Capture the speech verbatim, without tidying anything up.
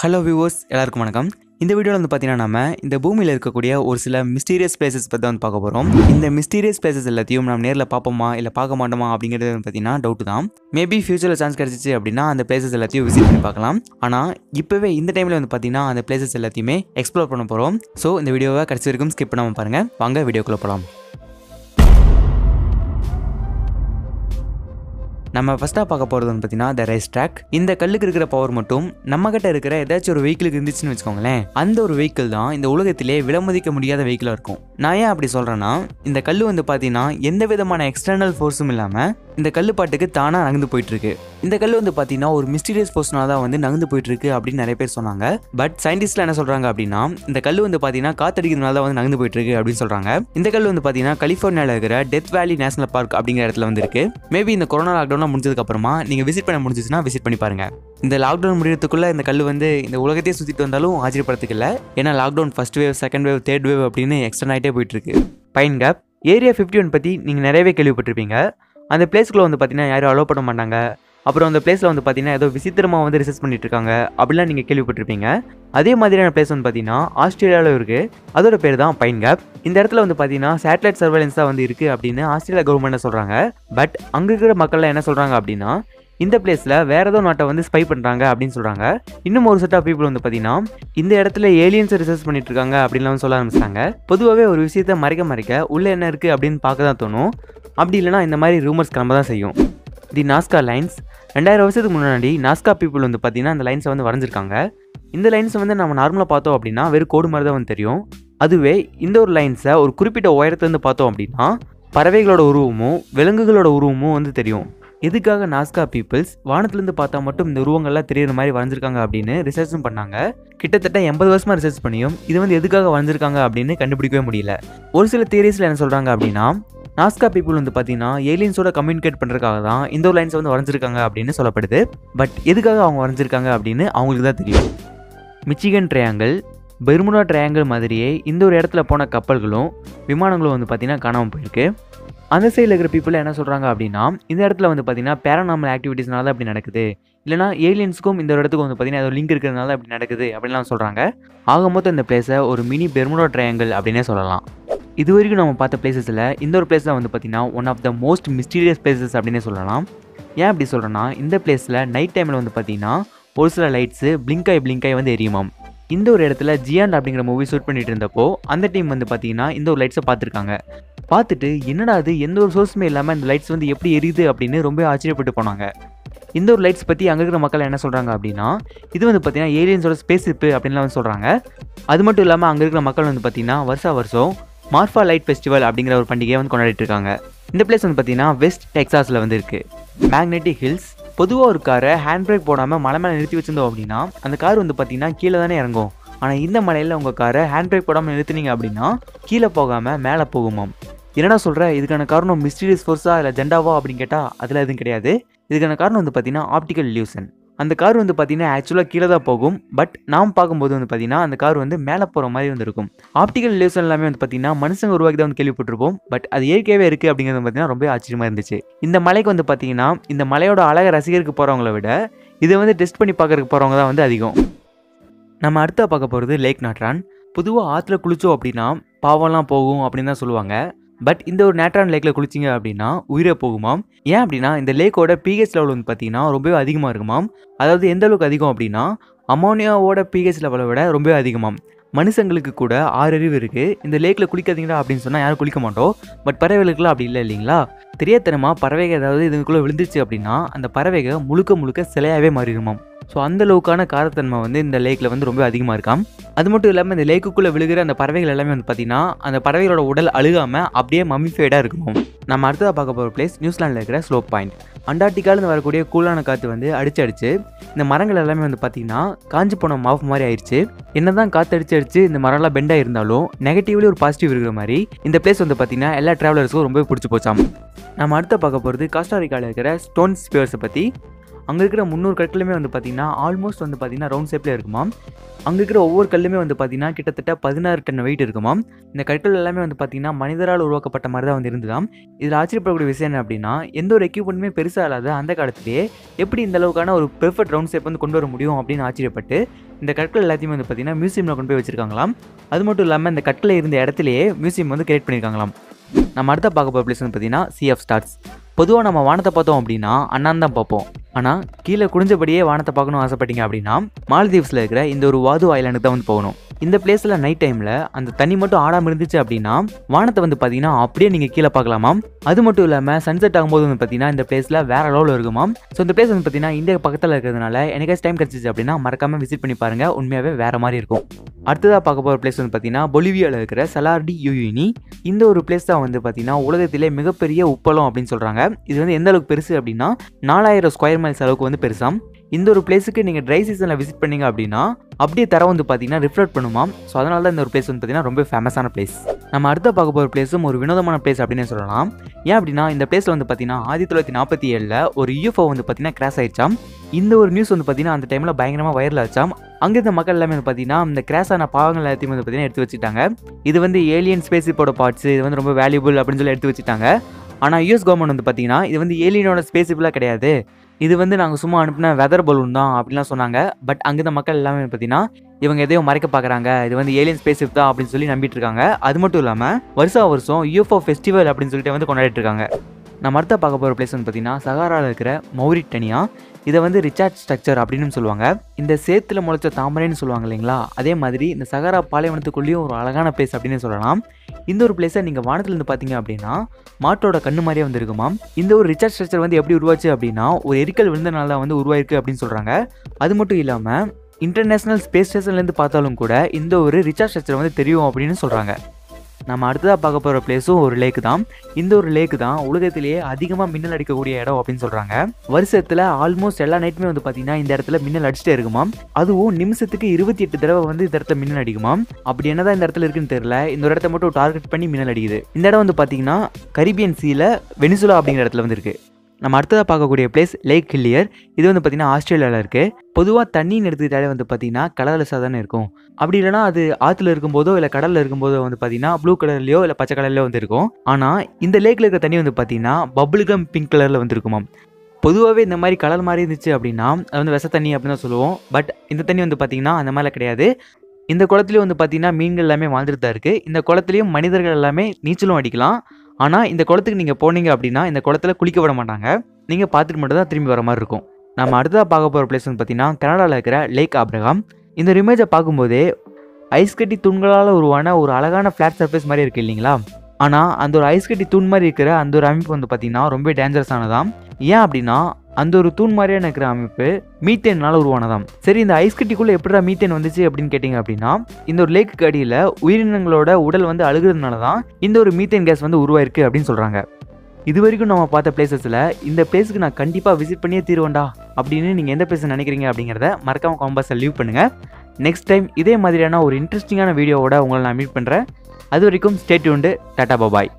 Hello viewers, எல்லாருக்கும் வணக்கம். இந்த வீடியோவில் வந்து பார்த்தீங்கன்னா நம்ம இந்த பூமியில் இருக்கக்கூடிய ஒரு சில மிஸ்டீரியஸ் பிளேசஸ் பற்றி தான் வந்து பார்க்க போகிறோம். இந்த மிஸ்டீரியஸ் பிளேசஸ் எல்லாத்தையும் நம்ம நேரில் பார்ப்போமா இல்லை பார்க்க மாட்டோமா அப்படிங்கிறது வந்து பார்த்தீங்கன்னா டவுட் தான். மேபி ஃபியூச்சரில் சான்ஸ் கிடச்சிச்சு அப்படின்னா அந்த பிளேசஸ் எல்லாத்தையும் விசிட் பண்ணி பார்க்கலாம். ஆனால் இப்போவே இந்த டைமில் வந்து பார்த்தீங்கன்னா அந்த பிளேசஸ் எல்லாத்தையுமே எக்ஸ்ப்ளோர் பண்ண போகிறோம். ஸோ இந்த வீடியோவை கடைசி வரைக்கும் ஸ்கிப் பண்ணாமல் பாருங்கள். வாங்க வீடியோக்குள்ளே போகலாம். நம்ம ஃபஸ்ட்டாக பார்க்க போகிறது வந்து பார்த்தீங்கன்னா இந்த ரேஸ் ட்ராக். இந்த கல்லுக்கு இருக்கிற பவர் மட்டும் நம்ம கிட்ட இருக்கிற ஏதாச்சும் ஒரு வெஹிக்கிளுக்கு இருந்துச்சுன்னு வச்சுக்கோங்களேன், அந்த ஒரு வெஹிக்கிள் தான் இந்த உலகத்திலே விலமதிக்க முடியாத வெஹிக்கிளாக இருக்கும். நான் ஏன் அப்படி சொல்கிறேன்னா, இந்த கல் வந்து பார்த்தீங்கன்னா எந்த விதமான எக்ஸ்டர்னல் ஃபோர்ஸும் இல்லாமல் இந்த கல் பாட்டுக்கு தானாக நகர்ந்து போயிட்டுருக்கு. இந்த கல் வந்து பார்த்தீங்கன்னா ஒரு மிஸ்டீரியஸ் ஃபோர்ஸ்னால தான் வந்து நகர்ந்து போயிட்டுருக்கு அப்படின்னு நிறைய பேர் சொன்னாங்க. பட் சயின்டிஸ்ட்ல என்ன சொல்கிறாங்க அப்படின்னா, இந்த கல் வந்து பார்த்தீங்கன்னா காத்தடிக்கிறதுனால தான் வந்து நகர்ந்து போயிட்டுருக்கு அப்படின்னு சொல்கிறாங்க. இந்த கல் வந்து பார்த்தீங்கன்னா கலிஃபோர்னியாவில் இருக்கிற டெத் வேலி நேஷனல் பார்க் அப்படிங்கிற இடத்துல வந்து இருக்கு. மேபி இந்த கொரோனா லாக்டவுன் முடிஞ்சதுக்கப்புறமா நீங்கள் விசிட் பண்ண முடிஞ்சிச்சுன்னா விசிட் பண்ணி பாருங்கள். இந்த லாக்டவுன் முடிகிறதுக்குள்ளே இந்த கல் வந்து இந்த உலகத்தையே சுற்றிட்டு வந்தாலும் ஆச்சரியப்படுறதுக்கில்லை. ஏன்னா lockdown first wave, second wave, third wave அப்படின்னு எக்ஸ்டர்ன் ஆகிட்டே போயிட்டுருக்கு. Pine Gap area fifty one பற்றி நீங்கள் நிறையவே கேள்விப்பட்டிருப்பீங்க. அந்த பிளேஸ்க்குள்ளே வந்து பார்த்தீங்கன்னா யாரும் அலோவ் பண்ண மாட்டாங்க. அப்புறம் அந்த பிளேஸில் வந்து பார்த்தீங்கன்னா ஏதோ விசித்திரமாக வந்து ரிசர்ச் பண்ணிட்டு இருக்காங்க அப்படிலாம் நீங்கள் கேள்விப்பட்டிருப்பீங்க. அதே மாதிரியான பிளேஸ் வந்து பார்த்தீங்கன்னா ஆஸ்திரேலியாவில் இருக்குது. அதோட பேர் தான் பைன் கேப். இந்த இடத்துல வந்து பார்த்தீங்கன்னா சேட்டலைட் சர்வேலன்ஸ் தான் வந்து இருக்குது அப்படின்னு ஆஸ்திரேலியா கவர்மெண்ட் சொல்கிறாங்க. பட் அங்கே இருக்கிற மக்கள்லாம் என்ன சொல்கிறாங்க அப்படின்னா, இந்த பிளேஸில் வேறு ஏதோ நாட்டை வந்து ஸ்பை பண்ணுறாங்க அப்படின்னு சொல்கிறாங்க. இன்னும் ஒரு செட் ஆஃப் பீப்புள் வந்து பார்த்தீங்கன்னா இந்த இடத்துல ஏலியன்ஸை ரிசர்ச் பண்ணிட்டு இருக்காங்க அப்படின்லாம் சொல்ல ஆரம்பிச்சிட்டாங்க. பொதுவாகவே ஒரு விஷயத்தை மறைக்க மறைக்க உள்ளே என்ன இருக்குது அப்படின்னு பார்க்க தான் தோணும். அப்படி இல்லைனா இந்த மாதிரி ரூமர்ஸ் கிளம்ப தான் செய்யும். The Nazca lines. ரெண்டாயிரம் வருஷத்துக்கு முன்னாடி நாஸ்கா பீப்புள் வந்து பார்த்தீங்கன்னா இந்த லைன்ஸை வந்து வரைஞ்சிருக்காங்க. இந்த லைன்ஸை வந்து நம்ம நார்மலாக பார்த்தோம் அப்படின்னா வெறும் கோடு மாதிரி தான் வந்து தெரியும். அதுவே இந்த ஒரு லைன்ஸை ஒரு குறிப்பிட்ட உயரத்துலேருந்து பார்த்தோம் அப்படின்னா பறவைகளோட உருவமும் விலங்குகளோட உருவமும் வந்து தெரியும். எதுக்காக நாஸ்கா பீப்புள்ஸ் வானத்துலேருந்து பார்த்தா மட்டும் இந்த உருவங்கள்லாம் தெரியுற மாதிரி வரைஞ்சிருக்காங்க அப்படின்னு ரிசர்ச்சும் பண்ணாங்க. கிட்டத்தட்ட எண்பது வருஷமாக ரிசர்ச் பண்ணியும் இது வந்து எதுக்காக வரைஞ்சிருக்காங்க அப்படின்னு கண்டுபிடிக்கவே முடியல. ஒரு சில தியரிஸில் என்ன சொல்கிறாங்க அப்படின்னா, நாஸ்கா பீப்புள் வந்து பார்த்தீங்கன்னா ஏலியன்ஸோட கம்யூனிகேட் பண்ணுறதுக்காக தான் இந்த ஒரு லைன்ஸ் வந்து வரைஞ்சிருக்காங்க அப்படின்னு சொல்லப்படுது. பட் எதுக்காக அவங்க வரைஞ்சிருக்காங்க அப்படின்னு அவங்களுக்கு தான் தெரியும். Michigan triangle. பெர்முடா ட்ரையாங்கிள் மாதிரியே இந்த ஒரு இடத்துல போன கப்பல்களும் விமானங்களும் வந்து பார்த்தீங்கன்னா காணாமல் போயிருக்கு. அந்த சைடில் இருக்கிற பீப்புள் என்ன சொல்கிறாங்க அப்படின்னா, இந்த இடத்துல வந்து பார்த்தீங்கன்னா பேராநாமல் ஆக்டிவிட்டிஸ்னால தான் அப்படி நடக்குது, இல்லைனா ஏலியன்ஸுக்கும் இந்த இடத்துக்கு வந்து பார்த்தீங்கன்னா அது லிங்க் இருக்கிறதுனால அப்படி நடக்குது அப்படின்லாம் சொல்கிறாங்க. ஆக மொத்தம் இந்த பிளேஸை ஒரு மினி பெர்முடா ட்ரையாங்கிள் அப்படின்னே சொல்லலாம். இது வரைக்கும் நம்ம பார்த்த பிளேசஸில் இந்த ஒரு பிளேஸ் தான் வந்து பார்த்தீங்கன்னா one of the most mysterious places அப்படின்னே சொல்லலாம். ஏன் அப்படி சொல்கிறேன்னா, இந்த பிளேஸில் நைட் டைமில் வந்து பார்த்தீங்கன்னா ஒரு சில லைட்ஸு பிளிங்காய் பிளிங்காய் வந்து எரியுமாம். இந்த ஒரு இடத்துல ஜியாண்ட் அப்படிங்கிற மூவி ஷூட் பண்ணிட்டு இருந்தப்போ அந்த டீம் வந்து பார்த்தீங்கன்னா இந்த ஒரு லைட்ஸை பார்த்துருக்காங்க. பார்த்துட்டு என்னடா அது எந்த ஒரு சோர்ஸுமே இல்லாமல் இந்த லைட்ஸ் வந்து எப்படி எரியுது அப்படின்னு ரொம்ப ஆச்சரியப்பட்டு போனாங்க. இந்த ஒரு லைட்ஸ் பற்றி அங்கே இருக்கிற மக்கள் என்ன சொல்கிறாங்க அப்படின்னா, இது வந்து பார்த்தீங்கன்னா ஏலியன்ஸோட ஸ்பேஸ் ஷிப் அப்படின்லாம் வந்து சொல்கிறாங்க. அது மட்டும் இல்லாமல் அங்கே இருக்கிற மக்கள் வந்து பார்த்தீங்கன்னா வருஷா வருஷம் மார்ஃபா லைட் ஃபெஸ்டிவல் அப்படிங்கிற ஒரு பண்டிகையை வந்து கொண்டாடிட்டு இருக்காங்க. இந்த பிளேஸ் வந்து பார்த்தீங்கன்னா வெஸ்ட் டெக்ஸாஸில் வந்து இருக்குது. Magnetic hills. பொதுவாக ஒரு காரை ஹேண்ட் பிரேக் போடாமல் மலை மேலே நிறுத்தி வச்சுருந்தோம் அப்படின்னா அந்த கார் வந்து பார்த்தீங்கன்னா கீழே தானே இறங்கும். ஆனால் இந்த மலையில் உங்கள் காரை ஹேண்ட் பிரேக் போடாமல் நிறுத்தினீங்க அப்படின்னா கீழே போகாமல் மேலே போகுமாம். என்னடா சொல்கிற, இதுக்கான காரணம் மிஸ்டீரியஸ் ஃபோர்ஸாக இல்லை ஜெண்டாவா அப்படின்னு கேட்டால் அதில் எதுவும் கிடையாது. இதுக்கான காரணம் வந்து பார்த்தீங்கன்னா ஆப்டிக்கல் இல்யூஷன். அந்த கார் வந்து பார்த்தீங்கன்னா ஆக்சுவலாக கீழே தான் போகும். பட் நாம் பார்க்கும்போது வந்து பார்த்தீங்கன்னா அந்த கார் வந்து மேலே போகிற மாதிரி வந்து இருக்கும். ஆப்டிக்கல் இல்யூஷன் எல்லாமே வந்து பார்த்தீங்கன்னா மனுஷங்க உருவாக்கி தான் வந்து கேள்விப்பட்டிருப்போம். பட் அது இயற்கையாகவே இருக்குது அப்படிங்கிறது பார்த்தீங்கன்னா ரொம்ப ஆச்சரியமாக இருந்துச்சு. இந்த மலைக்கு வந்து பார்த்தீங்கன்னா இந்த மலையோட அழகை ரசிகருக்கு போகிறவங்கள விட இதை வந்து டெஸ்ட் பண்ணி பார்க்கறதுக்கு போகிறவங்க தான் வந்து அதிகம். நம்ம அடுத்த பார்க்க போகிறது லேக் நாட்ரான். பொதுவாக ஆற்றுல குளிச்சோம் அப்படின்னா பாவம்லாம் போகும் அப்படின்னு தான் சொல்லுவாங்க. பட் இந்த ஒரு நேட்ரான் லேக்கில் குளிச்சிங்க அப்படின்னா உயிரே போகுமாம். ஏன் அப்படின்னா இந்த லேக்கோட பிஹெச் லெவல் வந்து பார்த்தீங்கன்னா ரொம்பவே அதிகமாக இருக்குமாம். அதாவது எந்த அளவுக்கு அதிகம் அப்படின்னா அமோனியாவோட பிஹெச் லெவலை விட ரொம்பவே அதிகமாம். மனுஷங்களுக்கு கூட ஆறு அறிவு இருக்குது. இந்த லேக்கில் குளிக்காதீங்களா அப்படின்னு சொன்னால் யாரும் குளிக்க மாட்டோம். பட் பறவைகளுக்குலாம் அப்படி இல்லை இல்லைங்களா. தெரியாதனமா பறவைகள் ஏதாவது இதுக்குள்ளே விழுந்துருச்சு அப்படின்னா அந்த பறவைகள் முழுக்க முழுக்க சிலையாகவே மாறிடுமாம். ஸோ அந்தளவுக்கான காரத்தன்மை வந்து இந்த லேக்கில் வந்து ரொம்ப அதிகமாக இருக்காம். அது மட்டும் இல்லாமல் இந்த லேக்குக்குள்ளே விழுகிற அந்த பறவைகள் எல்லாமே வந்து பார்த்தீங்கன்னா அந்த பறவைகளோட உடல் அழுகாமல் அப்படியே மம்மிஃபைடாக இருக்கும். நம்ம அடுத்ததாக பார்க்க போகிற பிளேஸ் நியூசிலாண்டில் இருக்கிற ஸ்லோப் பாயிண்ட். அண்டார்டிகாலேருந்து வரக்கூடிய கூலான காற்று வந்து அடிச்சு அடிச்சு இந்த மரங்கள் எல்லாமே வந்து பார்த்தீங்கன்னா காஞ்சி போன மாஃப் மாதிரி ஆயிடுச்சு. என்ன தான் காற்று அடிச்சு அடிச்சு இந்த மரம்லாம் பெண்டாக இருந்தாலும் நெகட்டிவ்லி ஒரு பாசிட்டிவ் இருக்கிற மாதிரி இந்த பிளேஸ் வந்து பார்த்தீங்கன்னா எல்லா ட்ராவலர்ஸுக்கும் ரொம்ப பிடிச்சி போச்சாம். நம்ம அடுத்த பார்க்க போகிறது காஸ்டாரிக்காவில் இருக்கிற ஸ்டோன் ஸ்பியர்ஸை பற்றி. அங்கே இருக்கிற முந்நூறு கற்களுமே வந்து பார்த்திங்கன்னா ஆல்மோஸ்ட் வந்து பார்த்திங்கன்னா ரவுண்ட் ஷேப்பில் இருக்குமா. அங்கே இருக்கிற ஒவ்வொரு கல்லுமே வந்து பார்த்திங்கன்னா கிட்டத்தட்ட பதினாறு டன் வெயிட் இருக்குமா. இந்த கற்கள் எல்லாமே வந்து பார்த்திங்கன்னா மனிதரால் உருவாக்கப்பட்ட மாதிரி தான் வந்து இருந்துதான். இதில் ஆச்சரியப்படக்கூடிய விஷயம் என்ன அப்படின்னா, எந்த ஒரு எக்யூப்மெண்ட்டுமே பெருசாக இல்லாத அந்த காலத்திலேயே எப்படி இந்த அளவுக்கான ஒரு பெர்ஃபெக்ட் ரவுண்ட் ஷேப் வந்து கொண்டு வர முடியும் அப்படின்னு ஆச்சரியப்பட்டு இந்த கற்கள் எல்லாத்தையுமே வந்து பார்த்திங்கன்னா மியூசியமில் கொண்டு போய் வச்சுருக்காங்களாம். அது மட்டும் இல்லாமல் இந்த கற்களை இருந்த இடத்துலையே மியூசியம் வந்து கிரியேட் பண்ணியிருக்காங்களாம். நம்ம அடுத்த பார்க்க போகிற பிளேஸ் வந்து பார்த்திங்கன்னா சி ஆஃப் ஸ்டார்ஸ். பொதுவாக நம்ம வானத்தை பார்த்தோம் அப்படின்னா அண்ணான் தான் பார்ப்போம். ஆனால் கீழே குடிஞ்சபடியே வானத்தை பார்க்கணும் ஆசைப்பட்டீங்க அப்படின்னா மால்தீவ்ஸில் இருக்கிற இந்த ஒரு வாது ஐலாண்டுக்கு தான் வந்து போகணும். இந்த பிளேஸில் நைட் டைமில் அந்த தண்ணி மட்டும் ஆடாமல் இருந்துச்சு அப்படின்னா வானத்தை வந்து பார்த்தீங்கன்னா அப்படியே நீங்கள் கீழே பார்க்கலாமா. அது மட்டும் இல்லாமல் சன்செட் ஆகும்போது வந்து பார்த்தீங்கன்னா இந்த பிளேஸில் வேறு லெவலில் இருக்குமா. ஸோ இந்த பிளேஸ் வந்து பார்த்தீங்கன்னா இந்தியா பக்கத்தில் இருக்கிறதுனால எனக்காச்சும் டைம் கிடச்சிச்சு அப்படின்னா மறக்காமல் விசிட் பண்ணி பாருங்கள். உண்மையாகவே வேறு மாதிரி இருக்கும். அடுத்ததாக பார்க்க போகிற பிளேஸ் வந்து பார்த்தீங்கன்னா பொலிவியாவில் இருக்கிற சலார் டி யூயூனி. இந்த ஒரு பிளேஸ் தான் வந்து பார்த்தீங்கன்னா உலகத்திலே மிகப்பெரிய உப்பளம் அப்படின்னு சொல்கிறாங்க. இது வந்து எந்த அளவுக்கு பெருசு அப்படின்னா நாலாயிரம் ஸ்கொயர் மைல்ஸ் அளவுக்கு வந்து பெருசாம். இந்த ஒரு பிளேஸுக்கு நீங்கள் ட்ரை சீசனில் விசிட் பண்ணீங்க அப்படின்னா அப்படியே தர வந்து பார்த்தீங்கன்னா ரிஃப்ளெக்ட் பண்ணுமா. ஸோ அதனால தான் இந்த ஒரு பிளேஸ் வந்து பார்த்தீங்கன்னா ரொம்ப ஃபேமஸான பிளேஸ். நம்ம அடுத்த பார்க்க போகிற பிளேஸும் ஒரு வினோதமான பிளேஸ் அப்படின்னு சொல்லலாம். ஏன் அப்படின்னா இந்த பிளேஸில் வந்து பார்த்தீங்கன்னா ஆயிரத்தி தொள்ளாயிரத்தி நாற்பத்தி ஏழில் ஒரு யூஎஃப்ஓ வந்து பார்த்தீங்கன்னா கிராஷ் ஆயிடுச்சாம். இந்த ஒரு நியூஸ் வந்து பார்த்தீங்கன்னா அந்த டைமில் பயங்கரமாக வைரல் ஆச்சாம். அங்கே இருந்த மக்கள் எல்லாமே வந்து பார்த்தீங்கன்னா இந்த கிராஷ் ஆன பாகங்கள் எல்லாத்தையும் வந்து பார்த்தீங்கன்னா எடுத்து வச்சுட்டாங்க. இது வந்து ஏலியன் ஸ்பேஸிப்போட பார்ட்ஸ், இது வந்து ரொம்ப வேல்யூபிள் அப்படின்னு சொல்லி எடுத்து வச்சுட்டாங்க. ஆனால் யூஎஸ் கவர்மெண்ட் வந்து பார்த்தீங்கன்னா இது வந்து ஏலியனோட ஸ்பேஸிப்பெலாம் கிடையாது, இது வந்து நாங்கள் சும்மா அனுப்பின வெதர் பலூன் தான் அப்படின்லாம் சொன்னாங்க. பட் அங்கே தான் மக்கள் எல்லாமே பார்த்தீங்கன்னா இவங்க எதையோ மறைக்க பார்க்குறாங்க, இது வந்து ஏலியன் ஸ்பேஸிப் தான் அப்படின்னு சொல்லி நம்பிட்டு இருக்காங்க. அது மட்டும் இல்லாமல் வருஷா வருஷம் யூஎஃப்ஓ ஃபெஸ்டிவல் அப்படின்னு சொல்லிட்டு வந்து கொண்டாடிட்டு இருக்காங்க. நம்ம அடுத்த பார்க்க போகிற பிளேஸ் வந்து பார்த்தீங்கன்னா சகாராவில் இருக்கிற மௌரிட்டனியா. இதை வந்து ரிச்சார்ஜ் ஸ்ட்ரக்சர் அப்படின்னு சொல்லுவாங்க. இந்த சேத்துல முளைச்ச தாமரைன்னு சொல்லுவாங்க இல்லைங்களா, அதே மாதிரி இந்த சகாரா பாலைவனத்துக்குள்ளேயும் ஒரு அழகான பிளேஸ் அப்படின்னு சொல்லலாம். இந்த ஒரு பிளேஸை நீங்கள் வானத்துலேருந்து பார்த்தீங்க அப்படின்னா மாட்டோட கண்ணு மாதிரியே வந்துருக்குமா. இந்த ஒரு ரிச்சார்ஜ் ஸ்ட்ரக்சர் வந்து எப்படி உருவாச்சு அப்படின்னா ஒரு எரிக்கல் விழுந்தனால வந்து உருவாயிருக்கு அப்படின்னு சொல்கிறாங்க. அது மட்டும் இல்லாமல் இன்டர்நேஷ்னல் ஸ்பேஸ் ஸ்டேஷன்லேருந்து பார்த்தாலும் கூட இந்த ஒரு ரிச்சார்ஜ் ஸ்ட்ரக்சர் வந்து தெரியும் அப்படின்னு சொல்கிறாங்க. நம்ம அடுத்ததாக பார்க்க போகிற பிளேஸும் ஒரு லேக்கு தான். இந்த ஒரு லேக்கு தான் உலகத்திலேயே அதிகமாக மின்னல் அடிக்கக்கூடிய இடம் அப்படின்னு சொல்கிறாங்க. வருஷத்தில் ஆல்மோஸ்ட் எல்லா நைட்டுமே வந்து பார்த்தீங்கன்னா இந்த இடத்துல மின்னல் அடிச்சுட்டே இருக்குமா. அதுவும் நிமிஷத்துக்கு இருபத்தி எட்டு தடவை வந்து இந்த இடத்துல மின்னல் அடிக்குமா. அப்படி என்ன தான் இந்த இடத்துல இருக்குன்னு தெரியல, இந்த இடத்த மட்டும் டார்கெட் பண்ணி மின்னல் அடிக்குது. இந்த இடம் வந்து பார்த்தீங்கன்னா கரீபியன் சீல வெனிசுலா அப்படிங்கிற இடத்துல வந்து இருக்குது. நம்ம அடுத்ததாக பார்க்கக்கூடிய பிளேஸ் லேக் ஹில்லியர். இது வந்து பார்த்திங்கன்னா ஆஸ்திரேலியாவில் இருக்குது. பொதுவாக தண்ணின்னு எடுத்துக்கிட்டாலே வந்து பார்த்திங்கன்னா கலர்லெஸ்ஸாக தானே இருக்கும். அப்படி இல்லைனா அது ஆற்றுல இருக்கும்போதோ இல்லை கடலில் இருக்கும்போதோ வந்து பார்த்திங்கன்னா ப்ளூ கலர்லையோ இல்லை பச்சை கலர்லையோ வந்துருக்கும். ஆனால் இந்த லேக்கில் இருக்கிற தண்ணி வந்து பார்த்திங்கன்னா பபுல்கம் பிங்க் கலரில் வந்துருக்குமா. பொதுவாகவே இந்த மாதிரி கலர் மாதிரி இருந்துச்சு அப்படின்னா அது வந்து விச தண்ணி அப்படின்னு தான் சொல்லுவோம். பட் இந்த தண்ணி வந்து பார்த்திங்கன்னா அந்த மாதிரிலாம் கிடையாது. இந்த குளத்துலேயும் வந்து பார்த்திங்கன்னா மீன்கள் எல்லாமே வாழ்ந்துட்டு தான் இருக்குது. இந்த குளத்துலேயும் மனிதர்கள் எல்லாமே நீச்சலும் அடிக்கலாம். ஆனால் இந்த குளத்துக்கு நீங்கள் போனீங்க அப்படின்னா இந்த குளத்துல குளிக்க விட மாட்டாங்க, நீங்கள் பார்த்துட்டு மட்டும் தான் திரும்பி வர மாதிரி இருக்கும். நம்ம அடுத்ததாக பார்க்க போகிற பிளேஸ் வந்து பார்த்திங்கன்னா கனடாவில் இருக்கிற லேக் ஆப்ரஹாம். இந்த இமேஜை பார்க்கும்போதே ஐஸ் கட்டி தூண்களால் உருவான ஒரு அழகான ஃப்ளாட் சர்ஃபேஸ் மாதிரி இருக்குது இல்லைங்களா. ஆனால் அந்த ஒரு ஐஸ் கட்டி தூண் மாதிரி இருக்கிற அந்த ஒரு அமைப்பு வந்து பார்த்திங்கன்னா ரொம்ப டேஞ்சரஸானதாம். ஏன் அப்படின்னா அந்த ஒரு தூண் மாதிரியான இருக்கிற அமைப்பு மீத்தேனால் உருவானதாம். சரி, இந்த ஐஸ் கட்டிக்குள்ளே எப்படிடா மீத்தேன் வந்துச்சு அப்படின்னு கேட்டிங்க அப்படின்னா இந்த ஒரு லேக்கு அடியில் உயிரினங்களோட உடல் வந்து அழுகிறதுனால தான் இந்த ஒரு மீத்தேன் கேஸ் வந்து உருவாயிருக்கு அப்படின்னு சொல்கிறாங்க. இது வரைக்கும் நம்ம பார்த்த பிளேசஸில் இந்த பிளேஸுக்கு நான் கண்டிப்பாக விசிட் பண்ணியே தீர்வேண்டா அப்படின்னு நீங்கள் எந்த பிளேஸ் நினைக்கிறீங்க அப்படிங்கிறத மறக்காம காம்பாஸை லீவ் பண்ணுங்கள். நெக்ஸ்ட் டைம் இதே மாதிரியான ஒரு இன்ட்ரெஸ்டிங்கான வீடியோவோட உங்களை நான் மீட் பண்ணுறேன். அது வரைக்கும் ஸ்டே டியூன்டு. டாடா பாய்.